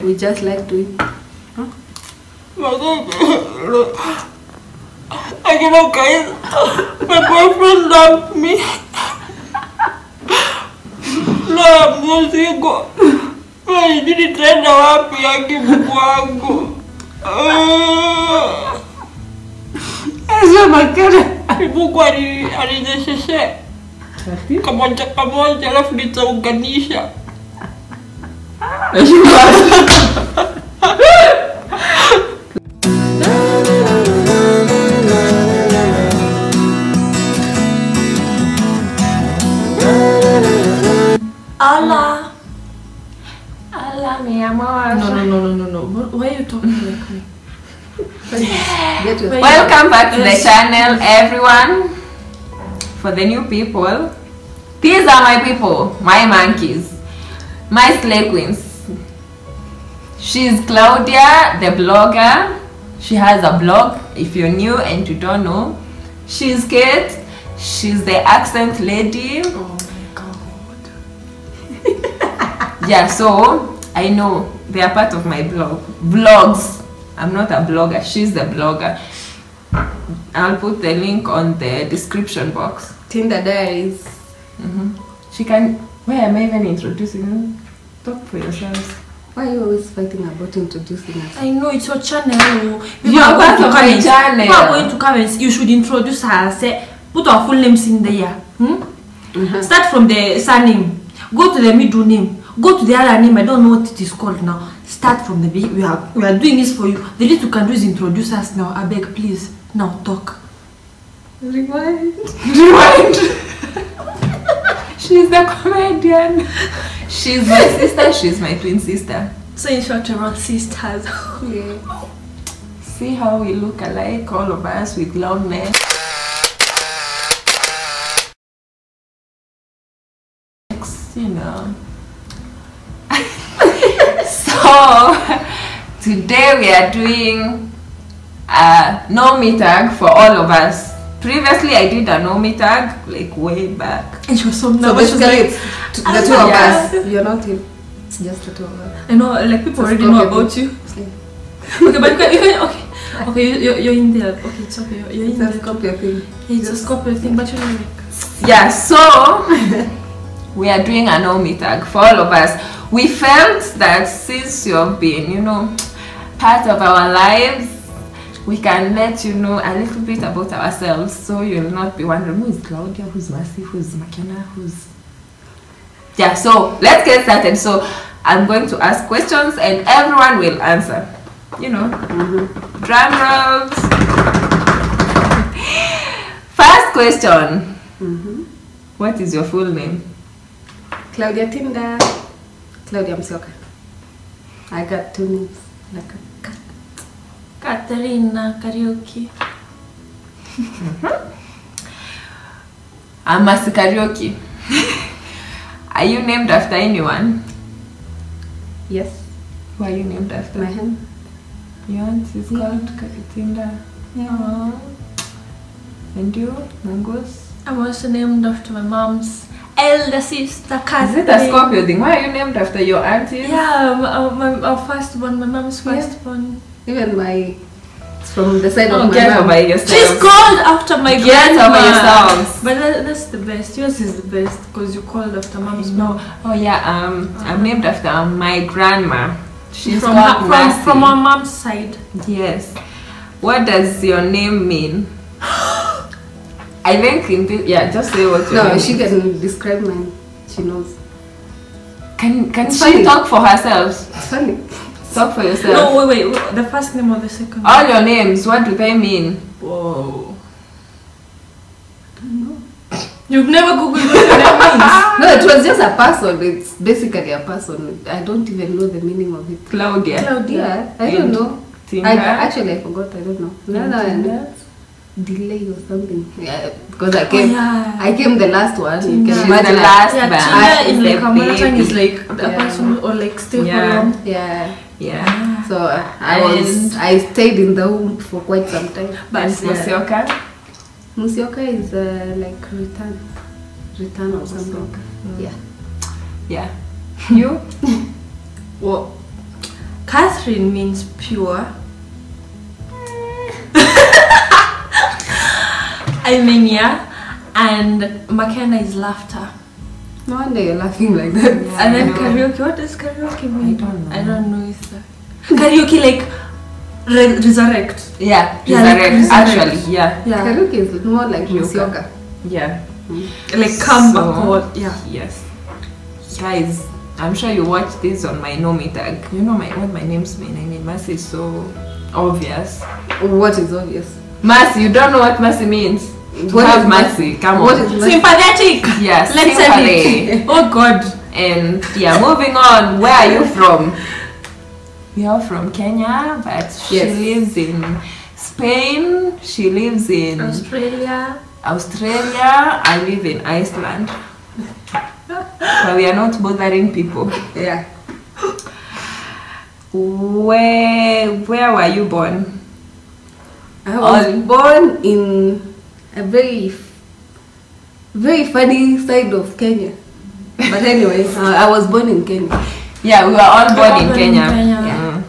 We just like to eat. Huh? I cannot, guys. My boyfriend loved me. No, I'm not single. I didn't try to happy. I can't go. I Allah. Allah, mi amor. No. Why are you talking like me? Welcome back to the channel, everyone. For the new people, these are my people, my monkeys, my slay queens. She's Claudia, the blogger. She has a blog. If you're new and you don't know, she's Kate. She's the accent lady. Oh my god. Yeah, so I know they are part of my blog. Vlogs. I'm not a blogger. She's the blogger. I'll put the link on the description box. Tinda Diaries. She can. Where am I even introducing you? Talk for yourselves. Why are you always fighting about introducing us? I know, it's your channel. You are part of my channel. You are going to come and you should introduce her. Say, put our full names in there. Start from the surname. Go to the middle name. Go to the other name. I don't know what it is called now. Start from the beginning. We are doing this for you. The least you can do is introduce us now. I beg, please. Now talk. Rewind. Rewind. She's the comedian. She's my sister, she's my twin sister. So in short, we're all sisters. Yeah. See how we look alike, all of us with long necks. You know. So, today we are doing a no-me tag for all of us. Previously, I did a no-me tag, like way back. And she was so nervous. So basically, the two of us. You're not him. It's just the two of us. I know, like people already know about you. Okay, but okay, you're in there. Okay, it's okay. You're in there. Just copy your thing. Just copy your thing, but you're not. Yeah, so we are doing a no-me tag for all of us. We felt that since you've been, you know, part of our lives, we can let you know a little bit about ourselves, so you'll not be wondering who is Claudia, who's Masi, who's Makena, who's... Yeah, so let's get started. So I'm going to ask questions and everyone will answer. You know, drum rolls. First question. What is your full name? Claudia Tinda. Claudia Musioka. I got two names. Like a cat. Katerina Kariuki. Amas Kariuki. Are you named after anyone? Yes. Who are you named after? My aunt. Your aunt is called Katinda. Yeah. And you? Mungus? I'm also named after my mom's elder sister, cousin. Is it a Scorpio thing? Why are you named after your aunties? Yeah, our firstborn, my mom's firstborn. Yeah. Even my, it's from the side of my mom. By yourself. She's called after my grandma. But that's the best. Yours is the best because you called after mom's mom. Oh yeah, I'm named after my grandma. She's from our mom's side. Yes. What does your name mean? I think in this, yeah, just say what you mean. No, she can describe mine. She knows. Can she talk for herself? It's funny. Talk for yourself. No, wait. The first name or the second? All your names, what do they mean? Whoa. I don't know. You've never Googled what your name means? No, it was just a person. It's basically a person. I don't even know the meaning of it. Claudia. Yeah, I don't know. I forgot. I don't know. No. Delay or something. Yeah, because I came. Oh, yeah. I came the last one. She's the last. Yeah, Tina in Kamalatan is like a person or like still around. Yeah. So I stayed in the womb for quite some time. But Musioka? Musioka is like return or something. Yeah. You? Well, Catherine means pure. I mean, yeah. And Makena is laughter. No wonder you're laughing like that. Yeah, and then karaoke. What does karaoke mean? I don't know either. Karaoke like resurrect. Yeah, resurrect. Actually, yeah. Karaoke is more like Musioka. Yeah. Like come back. Yeah. Yes. Guys, I'm sure you watch this on my Nomi tag. You know what my name's mean. I mean, Masi is so obvious. What is obvious? Masi, you don't know what Masi means. What have mercy, come on. Sympathetic! Yes, let's say it. Oh God. And yeah, moving on, where are you from? We are from Kenya, but she lives in Spain, she lives in Australia. I live in Iceland. So we are not bothering people. Yeah. Where were you born? I was born in a very funny side of Kenya, but anyway, I was born in Kenya. Yeah, we were all born in Kenya. Yeah.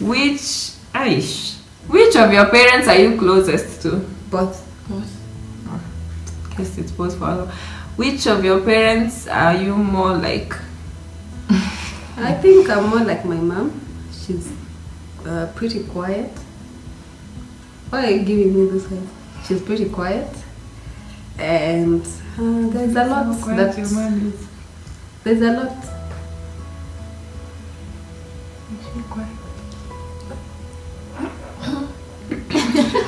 Which of your parents are you closest to? Both. I guess it's both for all. Which of your parents are you more like? I think I'm more like my mom. She's pretty quiet. Why are you giving me this one? She's pretty quiet, and there's a lot that your mom is. There's a lot. Is she quiet?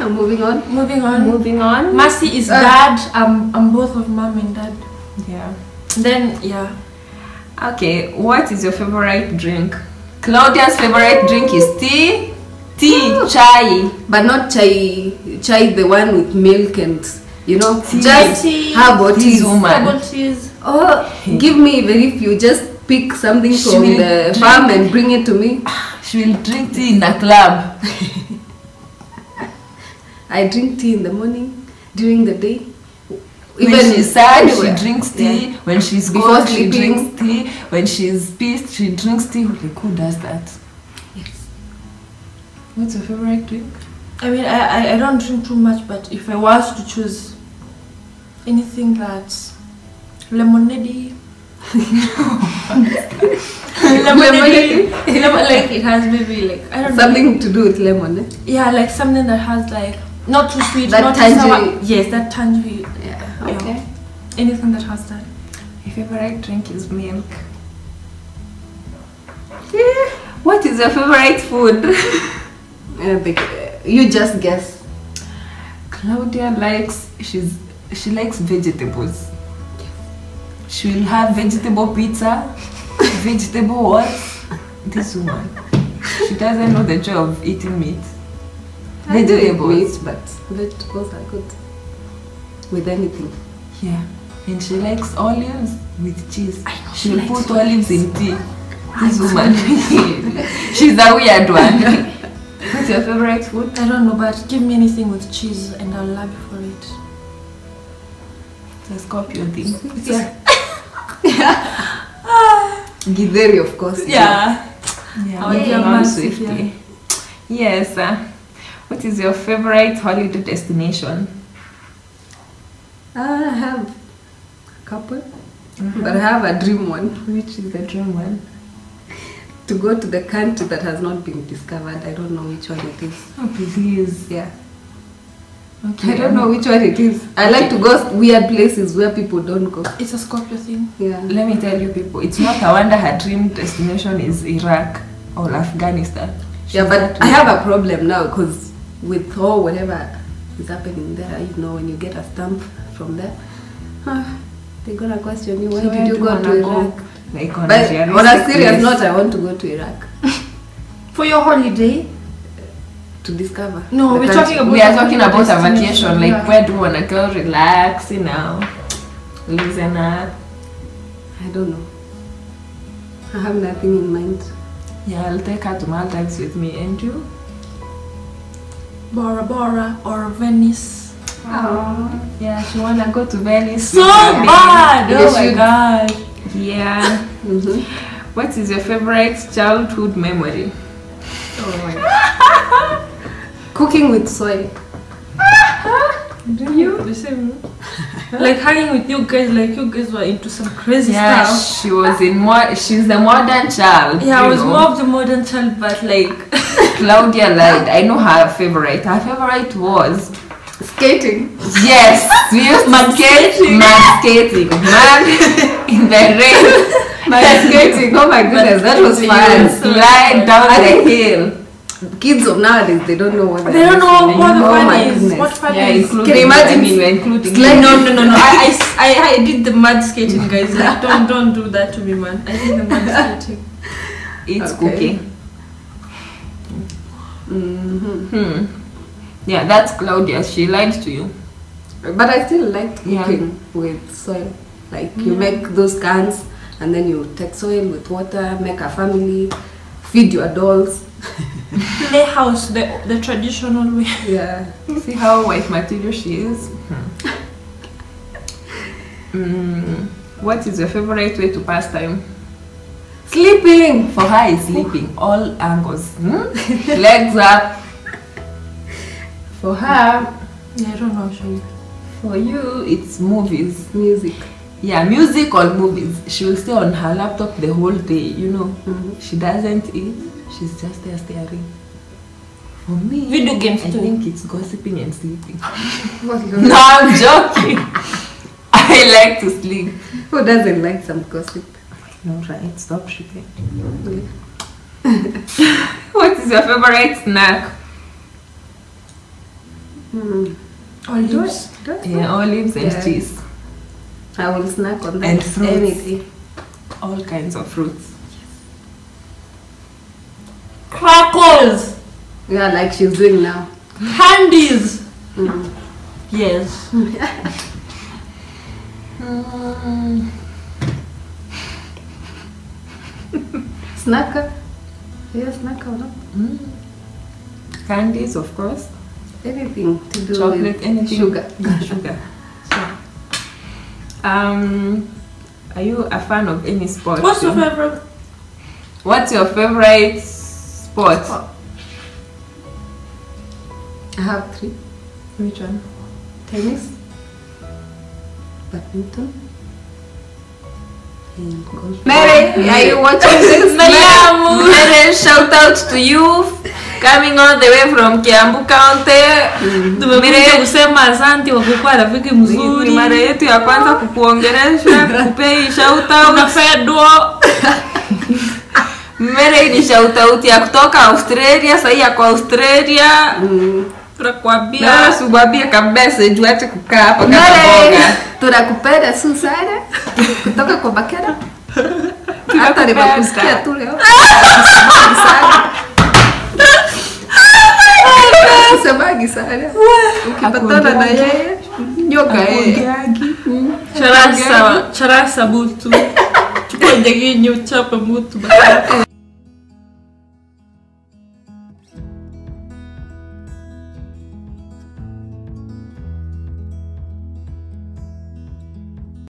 Moving on. Masi is dad. I'm both of mom and dad. Yeah. Then yeah. Okay. What is your favorite drink? Claudia's favorite drink is tea. Chai, but not chai the one with milk and you know tea. Just herbal teas. Oh, give me very few. Just pick something from the farm and bring it to me. She will drink tea in a club. I drink tea in the morning, during the day. Even when she's sad, she drinks tea. Yeah. When she's cold, she drinks tea. When she's pissed, she drinks tea. Like, who does that? What's your favorite drink? I mean, I don't drink too much, but if I was to choose anything that's lemonade-y. Like it has maybe like, I don't know. Something to do with lemon, eh? Yeah, like something that has like, not too sweet, not too sour. Yes, that tangerine. Yeah, okay. Anything that has that. Your favorite drink is milk. Yeah. What is your favorite food? You just guess. Claudia likes she likes vegetables. She will have vegetable pizza, vegetable what? This woman. She doesn't know the joy of eating meat. I do eat meat, but vegetables are good with anything. Yeah, and she likes olives with cheese. She'll put olives in tea. This woman, she's a weird one. What's your favorite food? I don't know, but give me anything with cheese and I'll love for it. The scorpion thing. Yeah. Githeri, of course. Yeah. Yeah. Yes. What is your favorite holiday destination? I have a couple, but I have a dream one. Which is the dream one? To go to the country that has not been discovered. I don't know which one it is. Oh, please. Yeah. Okay. I don't know which one it is. I like to go weird places where people don't go. It's a Scorpio thing. Yeah. Let me tell you people, it's not a wonder her dream destination is Iraq or Afghanistan. Yeah, but I have a problem now because with all whatever is happening there, you know, when you get a stamp from there, they're going to question you, why did you go to Iraq? Like on a serious note, I want to go to Iraq. For your holiday? To discover. No, we are talking about a vacation. Like, where do you want to go? Relax, you know. Listen up. I don't know. I have nothing in mind. Yeah, I'll take her to Maldives with me. And you? Bora Bora or Venice. Oh. Yeah, she want to go to Venice. So bad! Oh my God. Yeah. What is your favorite childhood memory? Oh my God. Cooking with soy. Do you? The same. Like hanging with you guys, like you guys were into some crazy stuff. She was in more, she's the modern child. Yeah, I was more of the modern child, but like Claudia lied. I know her favorite. Her favorite was skating. Yes, we used to skate. Man skating. Man in the rain. Man skating. Oh my goodness, that was fun. Slide down the hill. Kids of nowadays, they don't know what they don't know what the fun is. What fun is? Can you imagine? No. I did the mud skating, guys. Like, don't do that to me, man. I did the mud skating. It's cooking. Yeah, that's Claudia. She lied to you, but I still liked cooking with soil. Like you make those cans, and then you take soil with water, make a family, feed your dolls. Playhouse, the traditional way. Yeah. See how white material she is. What is your favorite way to pass time? Sleeping. For her is sleeping. All angles. Legs up. For her, I don't know. For you, it's movies, music. Yeah, music or movies. She will stay on her laptop the whole day. You know, she doesn't eat. She's just there staring. For me, video games too. I think it's gossiping and sleeping. No, I'm joking. I like to sleep. Who doesn't like some gossip? No, right? Stop shooting. What is your favorite snack? Olives. Yeah, olives and cheese. I will snack on that. And fruits. Anything. All kinds of fruits. Crackles! Yeah, like she's doing now. Candies! Yes. Snacker? Yeah, snacker or not? Candies, of course. Anything to do chocolate, with anything. Sugar. Sugar. So. Are you a fan of any sport? What's your favorite? What's your favorite? Sports. I have three. Which one? Tennis, badminton, and golf. Mary, are you watching this? Mary, shout out to you, coming all the way from Kiambu County. Tumekuja kusema asante kwa kuwa rafiki mzuri. Mara yetu ya kwanza kukuongelesha, kupei shout out. Mary ni shout out ya kutoka Australia, sahi ya kwa Australia. Tunakuambia subabia kabisa juu hata kukaa hapa kama mboga. Tunakupenda Susana kutoka kwa Makena. Hata nimekusikia tu leo. Samaki sana. Ukipatana na yeye nyoka yeye. Charasa butu. Chukua ndege nyuchapa mutu.